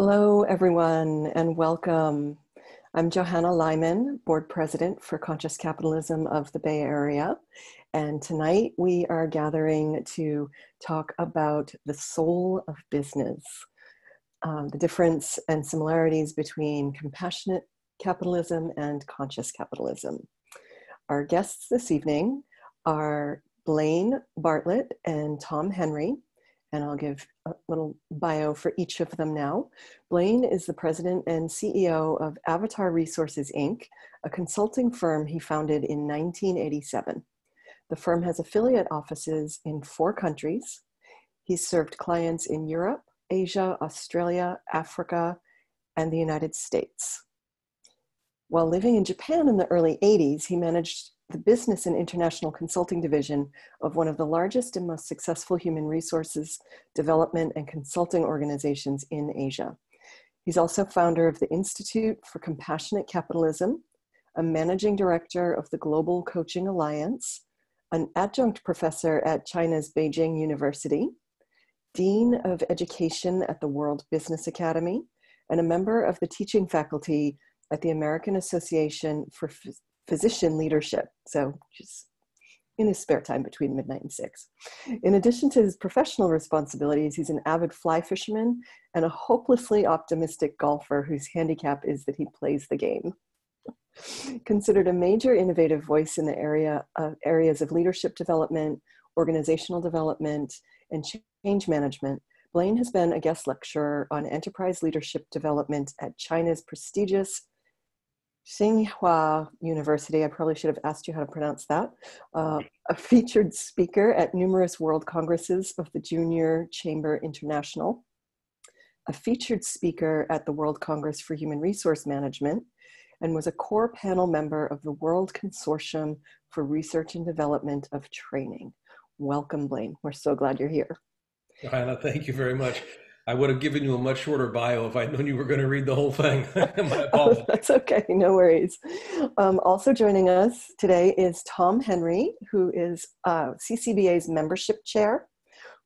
Hello, everyone, and welcome. I'm Johanna Lyman, Board President for Conscious Capitalism of the Bay Area. And tonight we are gathering to talk about the soul of business, the difference and similarities between compassionate capitalism and conscious capitalism. Our guests this evening are Blaine Bartlett and Tom Henry. And I'll give a little bio for each of them now. Blaine is the president and CEO of Avatar Resources Inc., a consulting firm he founded in 1987. The firm has affiliate offices in 4 countries. He's served clients in Europe, Asia, Australia, Africa, and the United States. While living in Japan in the early 80s, he managed the business and international consulting division of one of the largest and most successful human resources development and consulting organizations in Asia. He's also founder of the Institute for Compassionate Capitalism, a managing director of the Global Coaching Alliance, an adjunct professor at China's Beijing University, Dean of Education at the World Business Academy, and a member of the teaching faculty at the American Association for Physician Leadership, so just in his spare time between midnight and 6. In addition to his professional responsibilities, he's an avid fly fisherman and a hopelessly optimistic golfer whose handicap is that he plays the game. Considered a major innovative voice in the areas of leadership development, organizational development, and change management, Blaine has been a guest lecturer on enterprise leadership development at China's prestigious Tsinghua University, I probably should have asked you how to pronounce that, a featured speaker at numerous world congresses of the Junior Chamber International, a featured speaker at the World Congress for Human Resource Management, and was a core panel member of the World Consortium for Research and Development of Training. Welcome, Blaine. We're so glad you're here. Johanna, thank you very much. I would have given you a much shorter bio if I'd known you were going to read the whole thing. Oh, that's okay. No worries. Also joining us today is Tom Henry, who is CCBA's membership chair.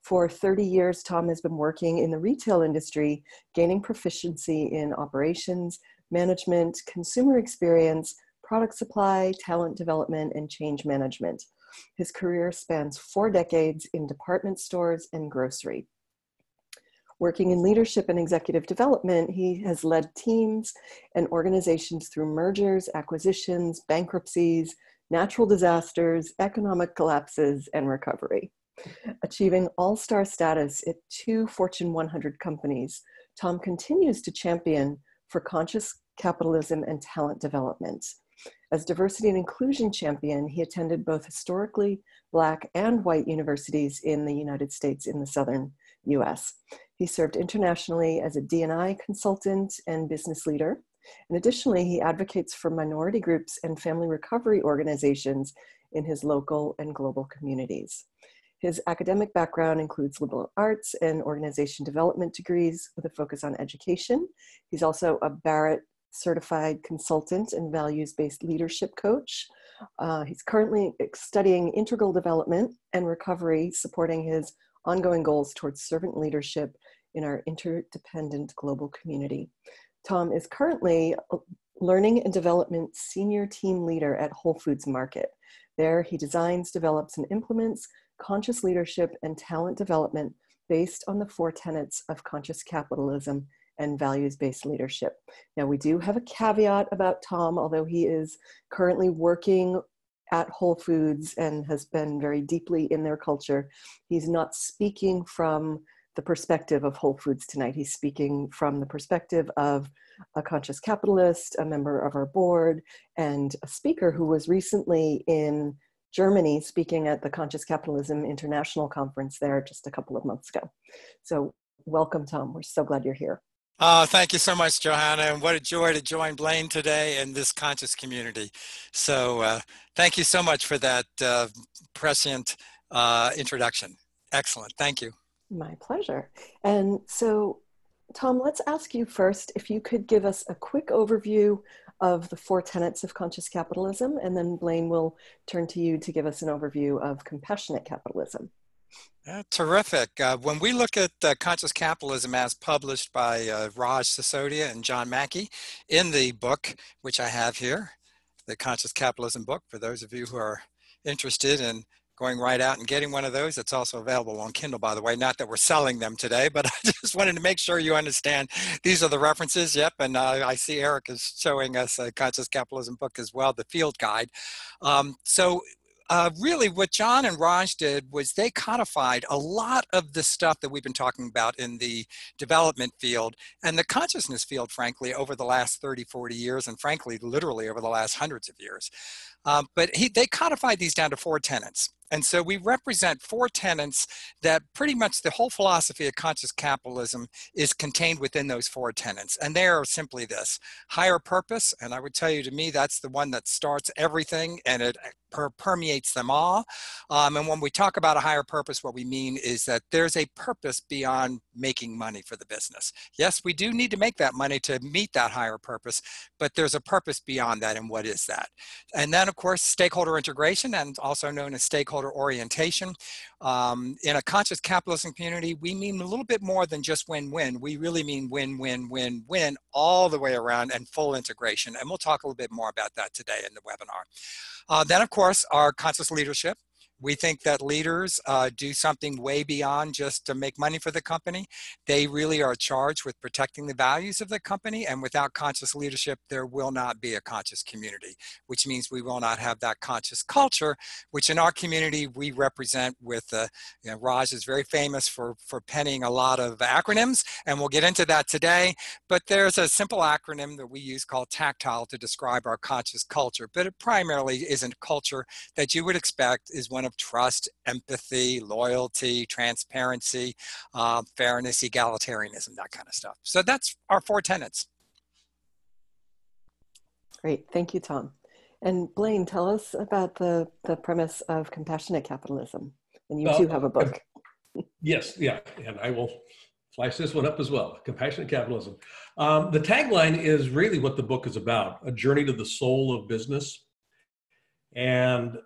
For 30 years, Tom has been working in the retail industry, gaining proficiency in operations, management, consumer experience, product supply, talent development, and change management. His career spans 4 decades in department stores and grocery. Working in leadership and executive development, he has led teams and organizations through mergers, acquisitions, bankruptcies, natural disasters, economic collapses, and recovery. Achieving all-star status at 2 Fortune 100 companies, Tom continues to champion for conscious capitalism and talent development. As diversity and inclusion champion, he attended both historically Black and white universities in the United States in the southern US. He served internationally as a D&I consultant and business leader. And additionally, he advocates for minority groups and family recovery organizations in his local and global communities. His academic background includes liberal arts and organization development degrees with a focus on education. He's also a Barrett certified consultant and values-based leadership coach. He's currently studying integral development and recovery, supporting his ongoing goals towards servant leadership in our interdependent global community. Tom is currently a learning and development senior team leader at Whole Foods Market. There, he designs, develops, and implements conscious leadership and talent development based on the 4 tenets of conscious capitalism and values-based leadership. Now, we do have a caveat about Tom, although he is currently working at Whole Foods and has been very deeply in their culture. He's not speaking from the perspective of Whole Foods tonight. He's speaking from the perspective of a conscious capitalist, a member of our board, and a speaker who was recently in Germany speaking at the Conscious Capitalism International Conference there just a couple of months ago. So welcome, Tom. We're so glad you're here. Oh, thank you so much, Johanna, and what a joy to join Blaine today in this conscious community. So thank you so much for that prescient introduction. Excellent. Thank you. My pleasure. And so, Tom, let's ask you first if you could give us a quick overview of the 4 tenets of conscious capitalism, and then Blaine will turn to you to give us an overview of compassionate capitalism. Terrific. When we look at Conscious Capitalism as published by Raj Sisodia and John Mackey in the book, which I have here, the Conscious Capitalism book, for those of you who are interested in going right out and getting one of those. It's also available on Kindle, by the way. Not that we're selling them today, but I just wanted to make sure you understand these are the references. Yep, and I see Eric is showing us a Conscious Capitalism book as well, the field guide. So really what John and Raj did was they codified a lot of the stuff that we've been talking about in the development field and the consciousness field, frankly, over the last 30, 40 years, and frankly, literally over the last hundreds of years. But they codified these down to four tenets. And so we represent four tenets that pretty much the whole philosophy of conscious capitalism is contained within those four tenets. And they are simply this: higher purpose. And I would tell you, to me, that's the one that starts everything and it permeates them all. And when we talk about a higher purpose, what we mean is that there's a purpose beyond making money for the business. Yes, we do need to make that money to meet that higher purpose, but there's a purpose beyond that. And what is that? And then, of course, stakeholder integration, and also known as stakeholder orientation. In a conscious capitalism community, we mean a little bit more than just win-win. We really mean win-win-win-win all the way around and full integration. And we'll talk a little bit more about that today in the webinar. Then, of course, our conscious leadership. We think that leaders do something way beyond just to make money for the company. They really are charged with protecting the values of the company, and without conscious leadership, there will not be a conscious community, which means we will not have that conscious culture, which in our community we represent with, you know, Raj is very famous for penning a lot of acronyms, and we'll get into that today, but there's a simple acronym that we use called Tactile to describe our conscious culture, but it primarily is a culture that you would expect is one of trust, empathy, loyalty, transparency, fairness, egalitarianism, that kind of stuff. So that's our four tenets. Great. Thank you, Tom. And Blaine, tell us about the premise of compassionate capitalism. And you do have a book. Yes. Yeah. And I will slice this one up as well. Compassionate capitalism. The tagline is really what the book is about: a journey to the soul of business. And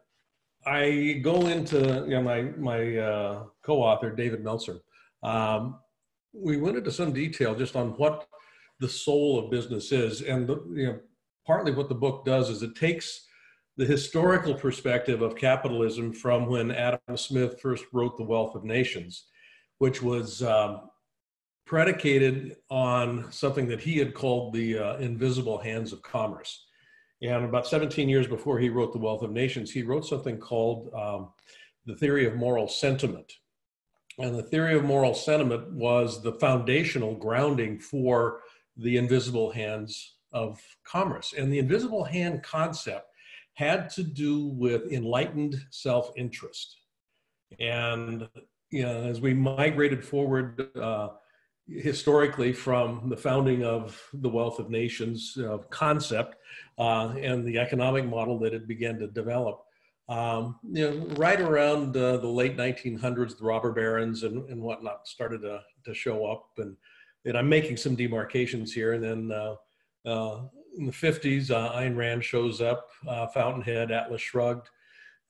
I go into, you know, my co-author, David Meltzer. We went into some detail just on what the soul of business is. And you know, partly what the book does is it takes the historical perspective of capitalism from when Adam Smith first wrote The Wealth of Nations, which was predicated on something that he had called the invisible hands of commerce. And about 17 years before he wrote The Wealth of Nations, he wrote something called The Theory of Moral Sentiment. And The Theory of Moral Sentiment was the foundational grounding for the invisible hands of commerce. And the invisible hand concept had to do with enlightened self-interest. And you know, as we migrated forward historically from the founding of the Wealth of Nations concept and the economic model that it began to develop. You know, right around the late 1900s, the robber barons and whatnot started to show up. And I'm making some demarcations here. And then in the 50s, Ayn Rand shows up, Fountainhead, Atlas Shrugged.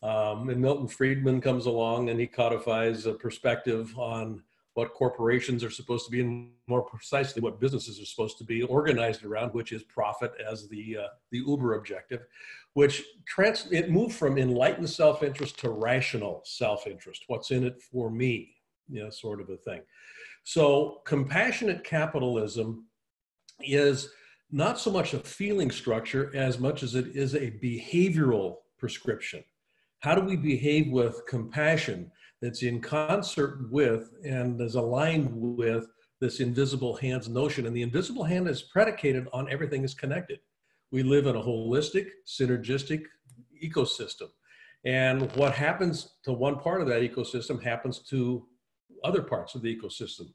And Milton Friedman comes along and he codifies a perspective on what corporations are supposed to be, and more precisely what businesses are supposed to be organized around, which is profit as the uber objective, which it moved from enlightened self-interest to rational self-interest. What's in it for me, you know, sort of a thing. So compassionate capitalism is not so much a feeling structure as much as it is a behavioral prescription. How do we behave with compassion? That's in concert with and is aligned with this invisible hands notion. And the invisible hand is predicated on everything is connected. We live in a holistic, synergistic ecosystem. And what happens to one part of that ecosystem happens to other parts of the ecosystem.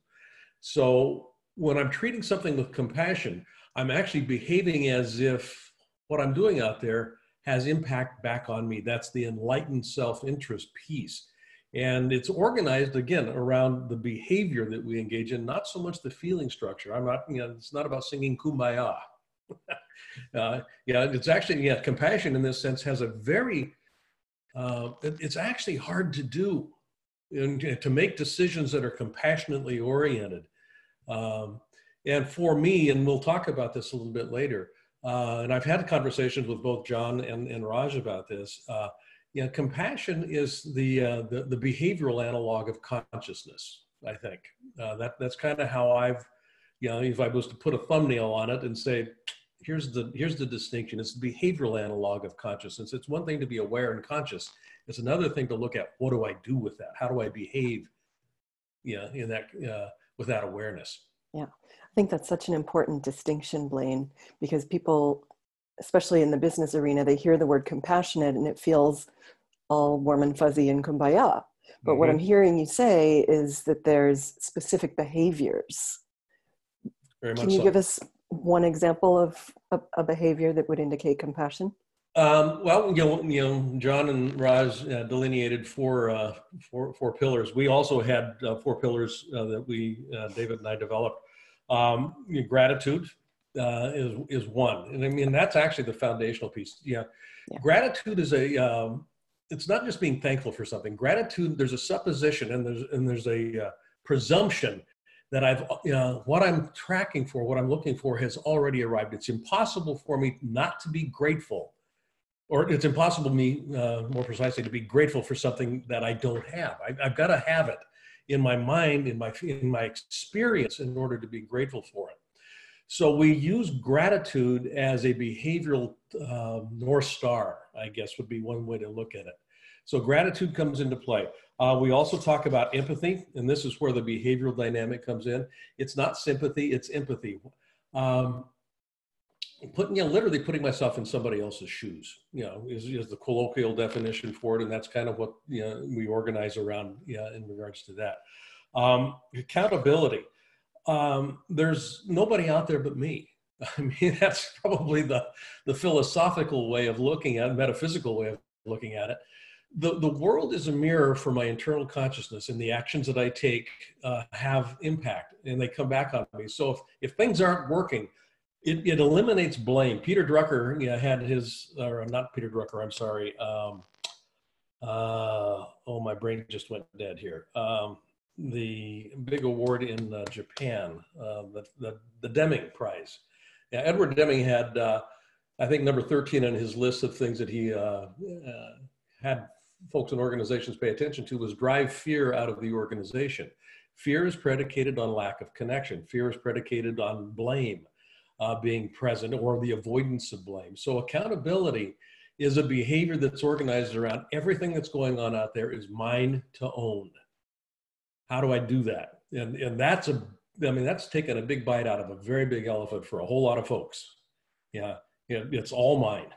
So when I'm treating something with compassion, I'm actually behaving as if what I'm doing out there has impact back on me. That's the enlightened self-interest piece. And it's organized, again, around the behavior that we engage in, not so much the feeling structure. I'm not, you know, it's not about singing Kumbaya. Yeah, it's actually, yeah, compassion in this sense has a very, it's actually hard to do and to make decisions that are compassionately oriented. And for me, and we'll talk about this a little bit later, and I've had conversations with both John and Raj about this, you know, compassion is the behavioral analog of consciousness, I think. That's kind of how I've, you know, if I was to put a thumbnail on it and say, here's the distinction, it's the behavioral analog of consciousness. It's one thing to be aware and conscious. It's another thing to look at, what do I do with that? How do I behave, you know, in that, with that awareness? Yeah, I think that's such an important distinction, Blaine, because people, especially in the business arena, they hear the word compassionate and it feels all warm and fuzzy and kumbaya. But what I'm hearing you say is that there's specific behaviors. Very much. Can you give us one example of a behavior that would indicate compassion? Well, you know, John and Raj delineated four pillars. We also had 4 pillars that we, David and I, developed. Gratitude is one, and I mean that's actually the foundational piece. Yeah, yeah. Gratitude is it's not just being thankful for something. Gratitude, there's a supposition and there's a presumption that what I'm tracking for, what I'm looking for, has already arrived. It's impossible for me not to be grateful. Or it's impossible for me, more precisely, to be grateful for something that I don't have. I've got to have it in my mind, in my experience, in order to be grateful for it. So we use gratitude as a behavioral North Star, I guess, would be one way to look at it. So gratitude comes into play. We also talk about empathy, and this is where the behavioral dynamic comes in. It's not sympathy, it's empathy. Literally putting myself in somebody else's shoes, you know, is the colloquial definition for it, and that's kind of what, you know, we organize around, yeah, in regards to that. Accountability. There's nobody out there but me. I mean, that's probably the philosophical way of looking at it, metaphysical way of looking at it. The world is a mirror for my internal consciousness, and the actions that I take have impact, and they come back on me. So if things aren't working, it eliminates blame. Peter Drucker, you know, had his, or not Peter Drucker, I'm sorry. Oh, my brain just went dead here. The big award in Japan, the Deming Prize. Yeah, Edward Deming had, I think, number 13 on his list of things that he had folks and organizations pay attention to was drive fear out of the organization. Fear is predicated on lack of connection. Fear is predicated on blame. Being present, or the avoidance of blame. So accountability is a behavior that's organized around everything that's going on out there is mine to own. How do I do that? And that's that's taken a big bite out of a very big elephant for a whole lot of folks. Yeah, it's all mine.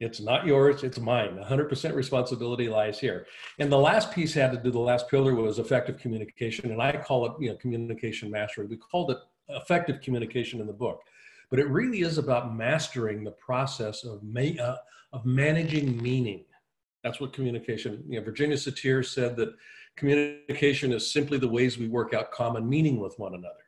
It's not yours, it's mine. 100% responsibility lies here. And the last piece the last pillar was effective communication. And I call it, you know, communication mastery. We called it effective communication in the book, but it really is about mastering the process of managing meaning. That's what communication, you know, Virginia Satir said that communication is simply the ways we work out common meaning with one another.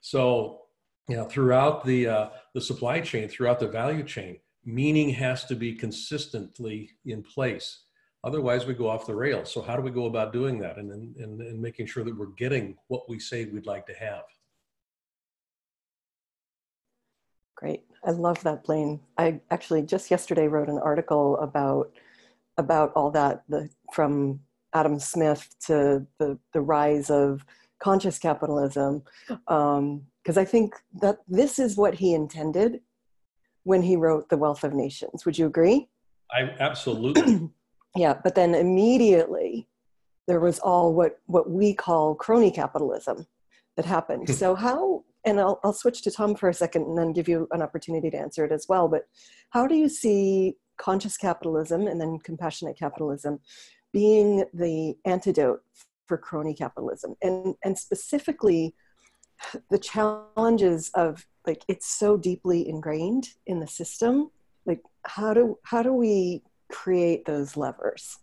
So, you know, throughout the supply chain, throughout the value chain, meaning has to be consistently in place. Otherwise we go off the rails. So how do we go about doing that? And making sure that we're getting what we say we'd like to have. Great. I love that, Blaine. I actually just yesterday wrote an article about all that, from Adam Smith to the rise of conscious capitalism, because I think that this is what he intended when he wrote The Wealth of Nations. Would you agree? I absolutely. Yeah, but then immediately there was all what we call crony capitalism that happened. So how... And I'll switch to Tom for a second and then give you an opportunity to answer it as well. But how do you see conscious capitalism and then compassionate capitalism being the antidote for crony capitalism? And specifically the challenges of, like, it's so deeply ingrained in the system. Like, how do we create those levers?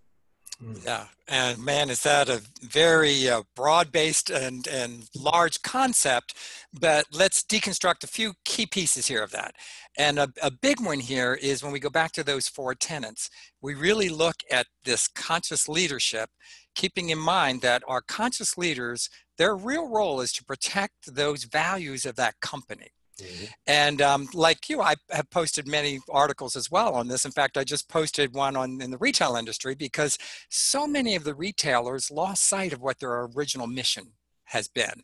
Yeah, and man, is that a very broad-based and large concept, but let's deconstruct a few key pieces here of that. And a big one here is when we go back to those four tenets, we really look at this conscious leadership, keeping in mind that our conscious leaders, their real role is to protect those values of that company. Mm-hmm. And like you, I have posted many articles as well on this. In fact, I just posted one on in the retail industry because so many of the retailers lost sight of what their original mission has been.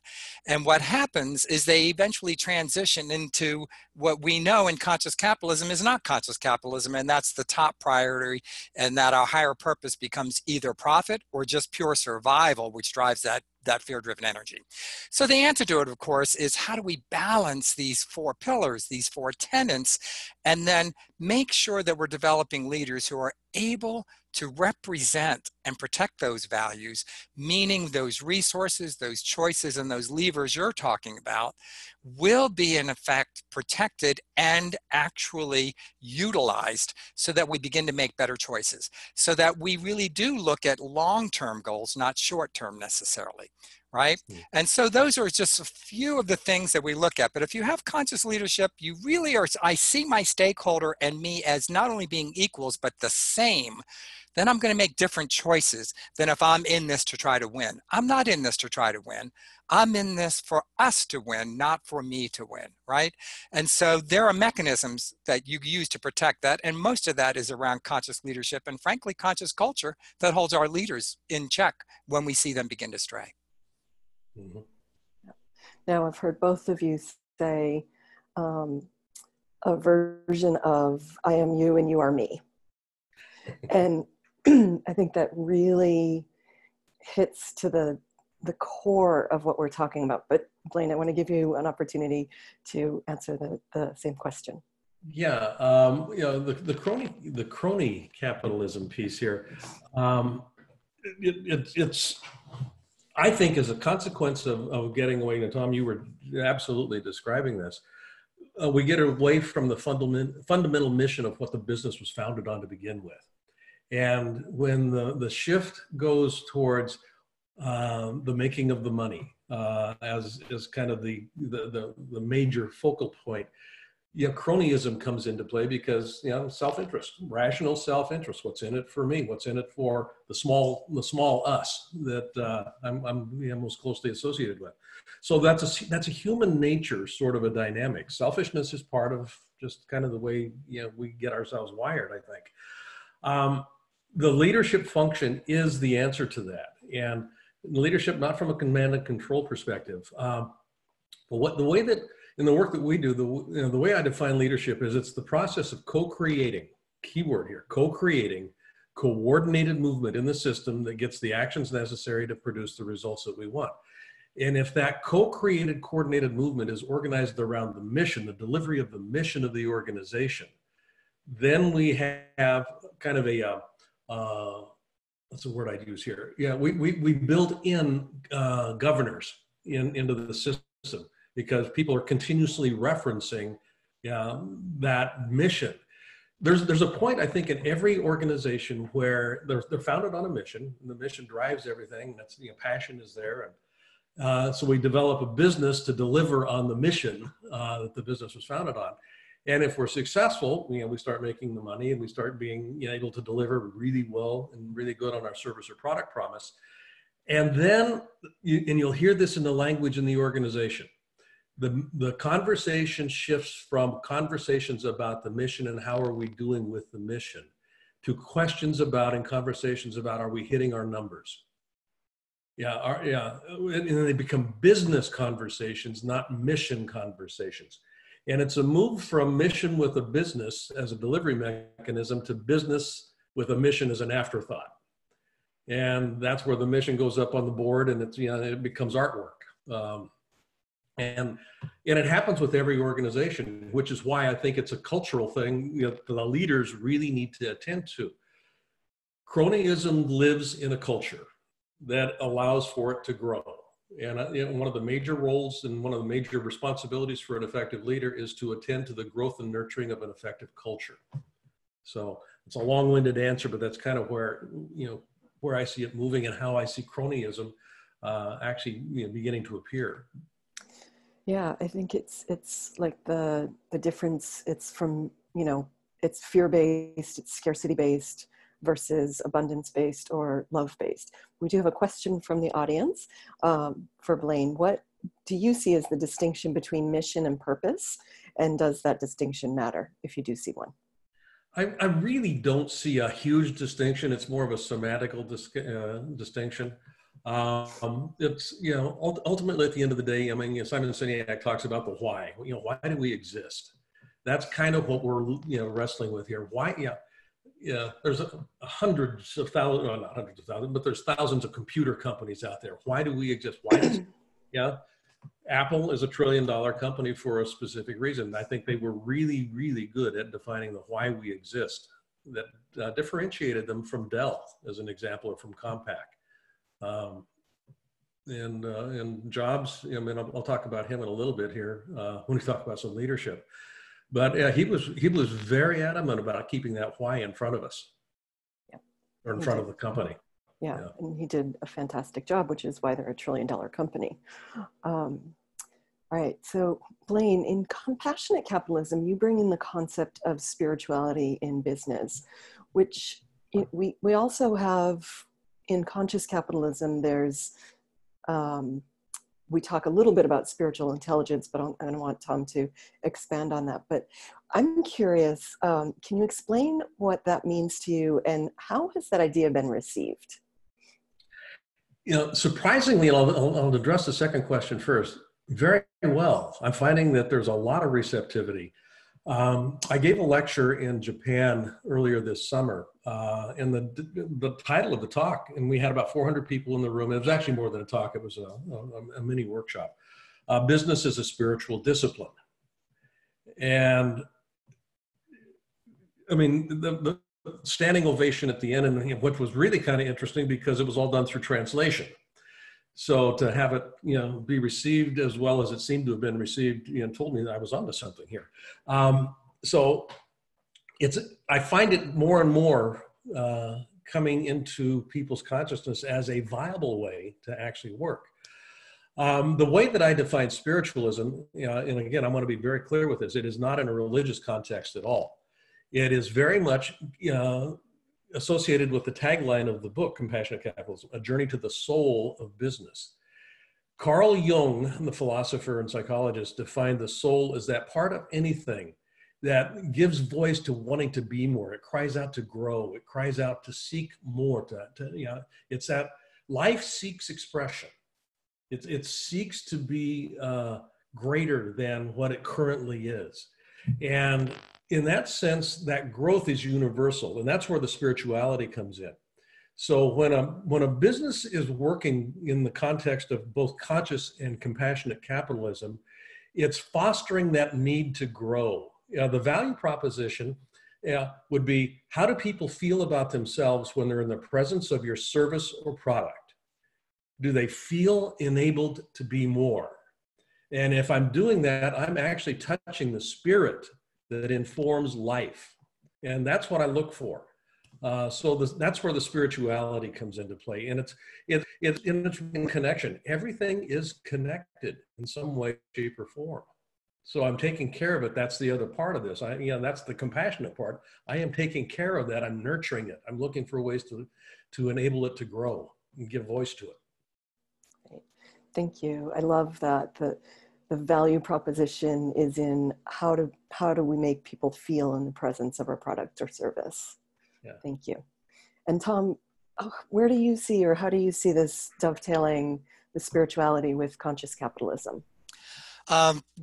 And what happens is they eventually transition into what we know in conscious capitalism is not conscious capitalism, and that's the top priority, and that our higher purpose becomes either profit or just pure survival, which drives that fear-driven energy. So the antidote, of course, is how do we balance these four pillars, these four tenets, and then make sure that we're developing leaders who are able to represent and protect those values, meaning those resources, those choices, and those levers you're talking about will be in effect protected and actually utilized so that we begin to make better choices, so that we really do look at long-term goals, not short-term necessarily, right? Mm-hmm. And so those are just a few of the things that we look at. But if you have conscious leadership, you really are, I see my stakeholder and me as not only being equals, but the same. Then I'm going to make different choices than if I'm in this to try to win. I'm not in this to try to win. I'm in this for us to win, not for me to win, right? And so there are mechanisms that you use to protect that, and most of that is around conscious leadership and, frankly, conscious culture that holds our leaders in check when we see them begin to stray. Mm-hmm. Now, I've heard both of you say a version of I am you and you are me. And I think that really hits to the core of what we're talking about. But Blaine, I want to give you an opportunity to answer the same question. Yeah, you know, the crony capitalism piece here. It's I think as a consequence of getting away. And Tom, you were absolutely describing this. We get away from the fundamental mission of what the business was founded on to begin with. And when the shift goes towards the making of the money as kind of the major focal point, you know, cronyism comes into play because, you know, self-interest, rational self-interest. What's in it for me? What's in it for the small us that I'm most closely associated with? So that's a human nature sort of a dynamic. Selfishness is part of just kind of the way, you know, we get ourselves wired, I think. The leadership function is the answer to that, and leadership not from a command and control perspective, but in the work that we do, the way I define leadership is it's the process of co-creating, keyword here, co-creating coordinated movement in the system that gets the actions necessary to produce the results that we want. And if that co-created coordinated movement is organized around the mission, the delivery of the mission of the organization, then we have kind of what's the word I'd use here? Yeah, we build in governors into the system, because people are continuously referencing that mission. There's a point, I think, in every organization where they're founded on a mission, and the mission drives everything. That's, you know, passion is there. And so we develop a business to deliver on the mission that the business was founded on. And if we're successful, you know, we start making the money, and we start being, you know, able to deliver really well and really good on our service or product promise. And then, you'll hear this in the language in the organization. The conversation shifts from conversations about the mission and how are we doing with the mission to questions about and conversations about, are we hitting our numbers? Yeah. And they become business conversations, not mission conversations. And it's a move from mission with a business as a delivery mechanism to business with a mission as an afterthought. And that's where the mission goes up on the board, and it's, you know, it becomes artwork. And it happens with every organization, which is why I think it's a cultural thing, you know, that the leaders really need to attend to. Cronyism lives in a culture that allows for it to grow. And you know, one of the major roles and one of the major responsibilities for an effective leader is to attend to the growth and nurturing of an effective culture. So it's a long-winded answer, but that's kind of where, you know, where I see it moving and how I see cronyism actually beginning to appear. Yeah, I think it's like the difference. It's from, it's fear-based, it's scarcity-based versus abundance-based or love-based. We do have a question from the audience for Blaine. What do you see as the distinction between mission and purpose? And does that distinction matter if you do see one? I really don't see a huge distinction. It's more of a semantical distinction. It's, ultimately at the end of the day, Simon Sinek talks about the why. Why do we exist? That's kind of what we're, wrestling with here. Why? Yeah, there's hundreds of thousands, well, not hundreds of thousands, but there's thousands of computer companies out there. Why do we exist? Why does, Apple is $1 trillion company for a specific reason. I think they were really, really good at defining the why we exist. That differentiated them from Dell, as an example, or from Compaq. And Jobs, I'll talk about him in a little bit here when we talk about some leadership. But he was very adamant about keeping that why in front of us, or in front of the company. Yeah, yeah, and he did a fantastic job, which is why they're a $1 trillion company. All right, so Blaine, in Compassionate Capitalism, you bring in the concept of spirituality in business, which we also have in Conscious Capitalism. There's we talk a little bit about spiritual intelligence, but I want Tom to expand on that. But I'm curious, can you explain what that means to you and how has that idea been received? Surprisingly, and I'll address the second question first, very well. I'm finding that there's a lot of receptivity. I gave a lecture in Japan earlier this summer, and the title of the talk, and we had about 400 people in the room. It was actually more than a talk. It was a mini workshop. Business is a spiritual discipline. And the standing ovation at the end, and which was really kind of interesting because it was all done through translation. So to have it, be received as well as it seemed to have been received, told me that I was onto something here. So I find it more and more coming into people's consciousness as a viable way to actually work. The way that I define spiritualism, and again, I want to be very clear with this, it is not in a religious context at all. It is very much associated with the tagline of the book, Compassionate Capitalism, A Journey to the Soul of Business. Carl Jung, the philosopher and psychologist, defined the soul as that part of anything that gives voice to wanting to be more. It cries out to grow. It cries out to seek more. It's that life seeks expression. It seeks to be greater than what it currently is. And in that sense, that growth is universal, and that's where the spirituality comes in. So when a business is working in the context of both conscious and compassionate capitalism, it's fostering that need to grow. The value proposition would be, how do people feel about themselves when they're in the presence of your service or product? Do they feel enabled to be more? And if I'm doing that, I'm actually touching the spirit that informs life. And that's what I look for. That's where the spirituality comes into play. And it's in connection. Everything is connected in some way, shape, or form. So I'm taking care of it. That's the other part of this. That's the compassionate part. I am taking care of that. I'm nurturing it. I'm looking for ways to enable it to grow and give voice to it. Great. Thank you. I love that. The value proposition is in how do we make people feel in the presence of our product or service. Yeah. Thank you. And Tom, where do you see, or how do you see this dovetailing the spirituality with conscious capitalism?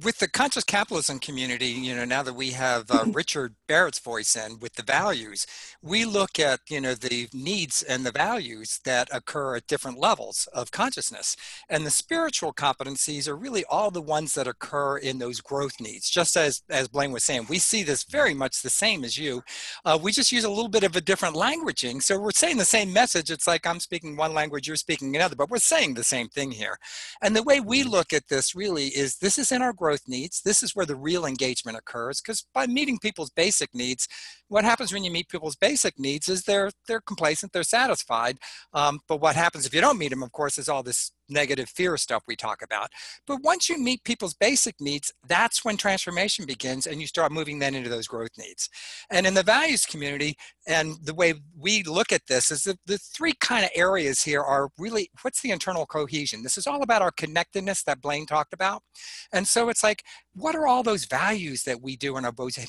With the conscious capitalism community, now that we have Richard Barrett's voice in with the values, we look at, the needs and the values that occur at different levels of consciousness. And the spiritual competencies are really all the ones that occur in those growth needs. Just as Blaine was saying, we see this very much the same as you. We just use a little bit of a different languaging. So we're saying the same message. It's like I'm speaking one language, you're speaking another, but we're saying the same thing here. And the way we look at this really is this This is in our growth needs. This is where the real engagement occurs, because by meeting people's basic needs, what happens when you meet people's basic needs is they're complacent, they're satisfied. But what happens if you don't meet them, of course, is all this negative fear stuff we talk about. But once you meet people's basic needs, that's when transformation begins, and you start moving then into those growth needs. And in the values community, and the way we look at this is that the three kind of areas here are really, what's the internal cohesion? This is all about our connectedness that Blaine talked about. And so it's like, what are all those values that we do and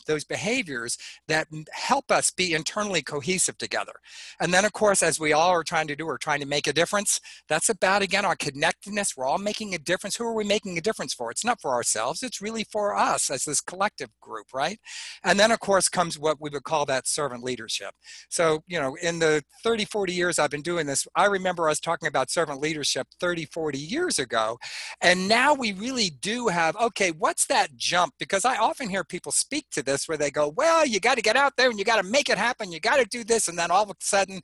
those behaviors that help us be internally cohesive together? And then, of course, as we all are trying to do, we're trying to make a difference. That's about, again, our connectedness. We're all making a difference. Who are we making a difference for? It's not for ourselves. It's really for us as this collective group, right? And then, of course, comes what we would call that servant leadership. So, you know, in the 30, 40 years I've been doing this, I remember us talking about servant leadership 30, 40 years ago. And now we really do have, okay, what's that jump? Because I often hear people speak to this where they go, well, you got to get out there and you got to make it happen. You got to do this. And then all of a sudden,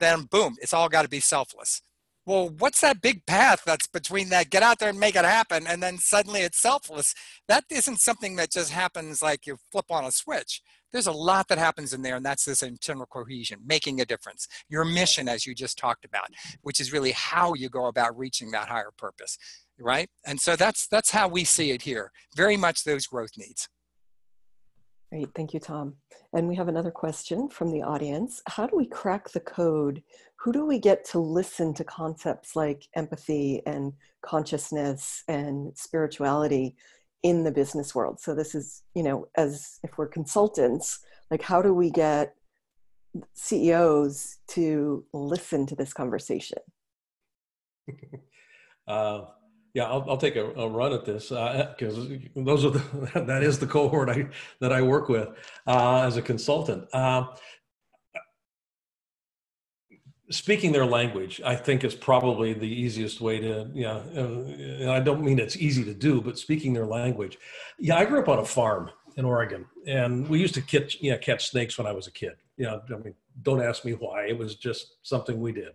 then boom, it's all got to be selfless. Well, what's that big path that's between that get out there and make it happen, and then suddenly it's selfless? That isn't something that just happens like you flip on a switch. There's a lot that happens in there, and that's this internal cohesion, making a difference. Your mission, as you just talked about, which is really how you go about reaching that higher purpose, right? And so that's how we see it here. Very much those growth needs. Great, thank you, Tom. And we have another question from the audience. How do we crack the code? Who do we get to listen to concepts like empathy and consciousness and spirituality in the business world? So this is, you know, as if we're consultants, like how do we get CEOs to listen to this conversation? Yeah, I'll take a run at this because those are that is the cohort that I work with as a consultant. Speaking their language, I think, is probably the easiest way to, you know, and I don't mean it's easy to do, but speaking their language. Yeah, I grew up on a farm in Oregon, and we used to catch snakes when I was a kid. You know, I mean, don't ask me why. It was just something we did.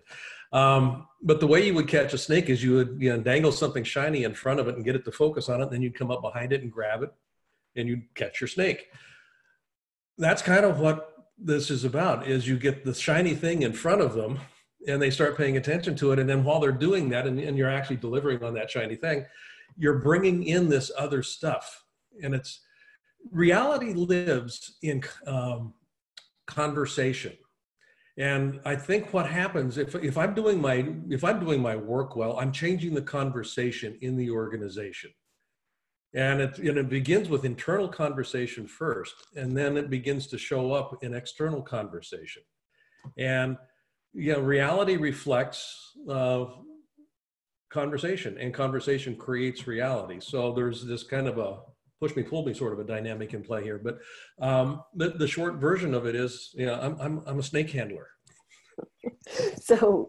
But the way you would catch a snake is you would, you know, dangle something shiny in front of it and get it to focus on it. And then you'd come up behind it and grab it, and you'd catch your snake. That's kind of what this is about, is you get the shiny thing in front of them and they start paying attention to it. And then while they're doing that, and you're actually delivering on that shiny thing, you're bringing in this other stuff. And it's, reality lives in conversation. And I think what happens if I'm doing my work well, I'm changing the conversation in the organization. And it begins with internal conversation first, and then it begins to show up in external conversation. And, you know, reality reflects conversation, and conversation creates reality. So there's this kind of a push me, pull me sort of a dynamic in play here. But the short version of it is, you know, I'm a snake handler. So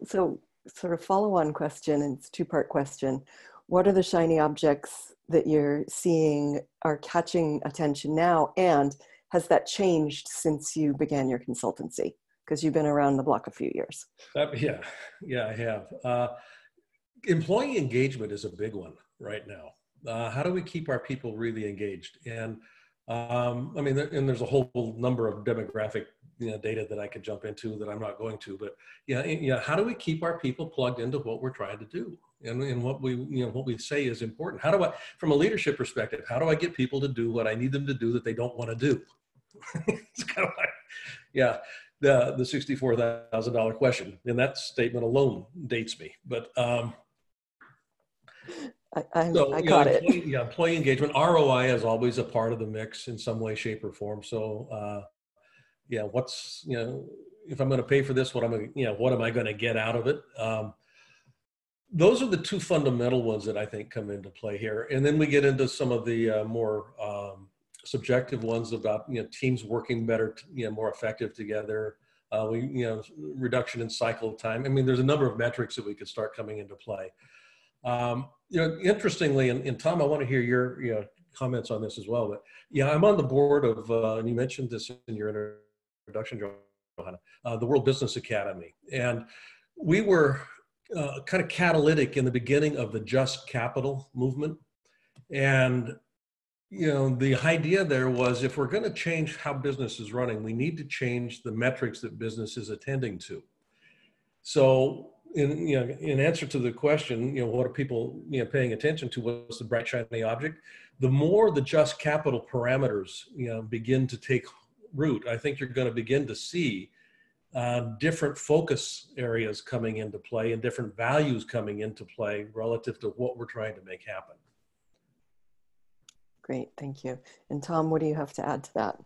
sort of follow-on question, and it's a two-part question. What are the shiny objects that you're seeing are catching attention now? And has that changed since you began your consultancy? Because you've been around the block a few years. Yeah, I have. Employee engagement is a big one right now. How do we keep our people really engaged? And I mean, and there's a whole number of demographic, you know, data that I could jump into that I'm not going to, but yeah. How do we keep our people plugged into what we're trying to do? And what we, you know, what we say is important. How do I, from a leadership perspective, how do I get people to do what I need them to do that they don't want to do? It's kind of like, yeah, the $64,000 question. And that statement alone dates me. But I got it. Yeah, employee engagement, ROI is always a part of the mix in some way, shape, or form. So yeah, what's, you know, if I'm going to pay for this, what am I going to get out of it? Those are the two fundamental ones that I think come into play here. And then we get into some of the more subjective ones about, you know, teams working better, you know, more effective together, reduction in cycle time. I mean, there's a number of metrics that we could start coming into play. You know, interestingly, and Tom, I want to hear your, you know, comments on this as well, but yeah, I'm on the board of, and you mentioned this in your introduction, Johanna, the World Business Academy. And we were kind of catalytic in the beginning of the Just Capital movement. And you know, the idea there was, if we're going to change how business is running, we need to change the metrics that business is attending to. So in answer to the question, what are people paying attention to? What's the bright shiny object? The more the just capital parameters begin to take root, I think you're going to begin to see different focus areas coming into play and different values coming into play relative to what we're trying to make happen. Great, thank you. And Tom, what do you have to add to that?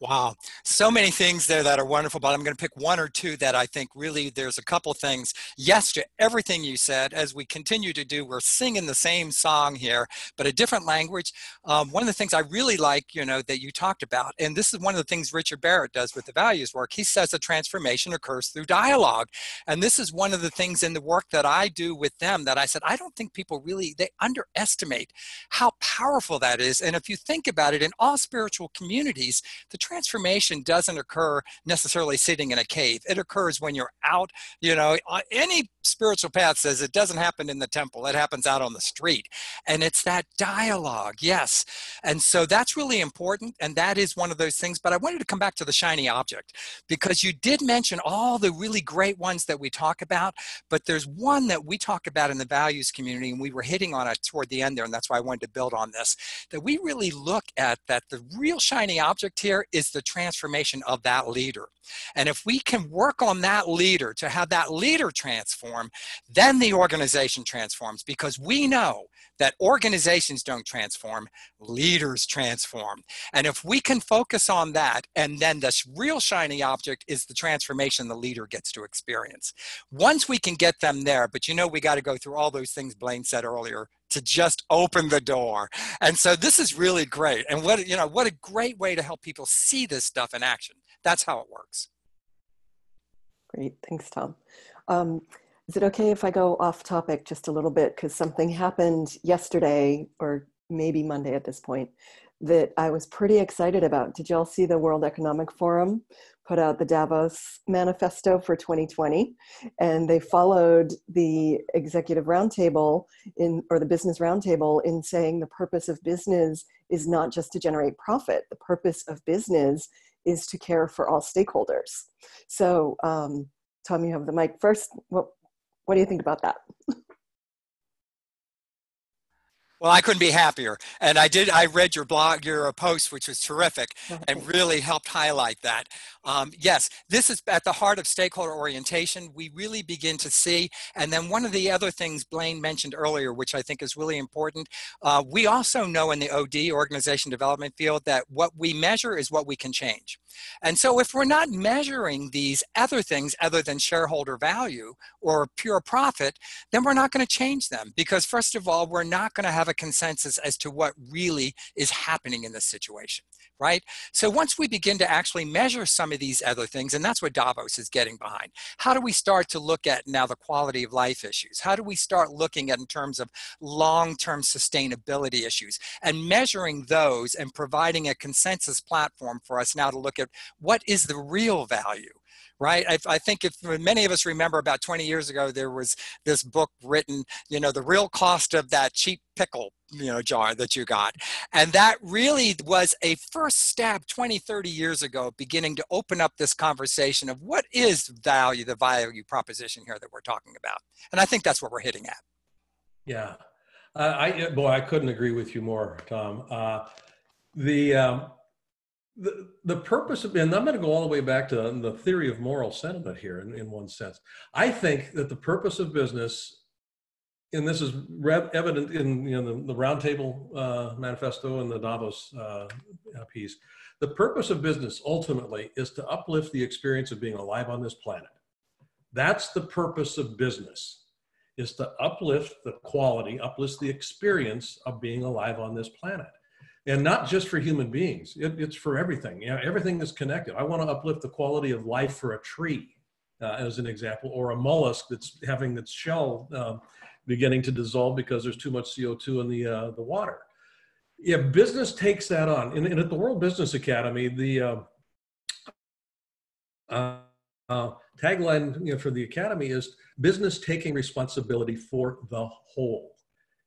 Wow, so many things there that are wonderful, but I'm going to pick one or two that I think really there's a couple things. Yes to everything you said. As we continue to do, we're singing the same song here, but a different language. One of the things I really like, that you talked about, and this is one of the things Richard Barrett does with the values work. He says a transformation occurs through dialogue. And this is one of the things in the work that I do with them that I said, I don't think people really, they underestimate how powerful that is. And if you think about it, in all spiritual communities, the transformation doesn't occur necessarily sitting in a cave. It occurs when you're out, any spiritual path says it doesn't happen in the temple. It happens out on the street. And it's that dialogue, yes. And so that's really important. And that is one of those things. But I wanted to come back to the shiny object, because you did mention all the really great ones that we talk about, but there's one that we talk about in the values community, and we were hitting on it toward the end there. And that's why I wanted to build on this, that we really look at that the real shiny object here is the transformation of that leader. And if we can work on that leader to have that leader transform, then the organization transforms, because we know that organizations don't transform, leaders transform. And if we can focus on that, and then this real shiny object is the transformation the leader gets to experience. Once we can get them there, but we got to go through all those things Blaine said earlier to just open the door. And so this is really great. And what a great way to help people see this stuff in action. That's how it works. Great, thanks, Tom. Is it okay if I go off topic just a little bit? Because something happened yesterday, or maybe Monday at this point, that I was pretty excited about. Did y'all see the World Economic Forum put out the Davos Manifesto for 2020? And they followed the Executive Roundtable, or the Business Roundtable, in saying the purpose of business is not just to generate profit. The purpose of business is to care for all stakeholders. So, Tom, you have the mic first. What do you think about that? Well, I couldn't be happier. And I read your blog, your post, which was terrific and really helped highlight that. Yes, this is at the heart of stakeholder orientation. We really begin to see. And then one of the other things Blaine mentioned earlier, which I think is really important, we also know in the OD, organization development field, that what we measure is what we can change. And so if we're not measuring these other things other than shareholder value or pure profit, then we're not going to change them, because first of all, we're not going to have a consensus as to what really is happening in this situation, right? So once we begin to actually measure some of these other things, and that's what Davos is getting behind. How do we start to look at now the quality of life issues? How do we start looking at in terms of long-term sustainability issues and measuring those and providing a consensus platform for us now to look at what is the real value? Right? I think if many of us remember about 20 years ago, there was this book written, the real cost of that cheap pickle, jar that you got. And that really was a first step 20, 30 years ago, beginning to open up this conversation of what is value, the value proposition here that we're talking about. And I think that's what we're hitting at. Yeah. I couldn't agree with you more, Tom. The purpose of, and I'm going to go all the way back to the theory of moral sentiment here in one sense. I think that the purpose of business, and this is evident in the Roundtable Manifesto and the Davos piece, the purpose of business ultimately is to uplift the experience of being alive on this planet. That's the purpose of business, is to uplift the quality, uplift the experience of being alive on this planet. And not just for human beings, it's for everything. Everything is connected. I want to uplift the quality of life for a tree, as an example, or a mollusk that's having its shell beginning to dissolve because there's too much CO2 in the water. Yeah, business takes that on. And at the World Business Academy, the tagline for the academy is business taking responsibility for the whole.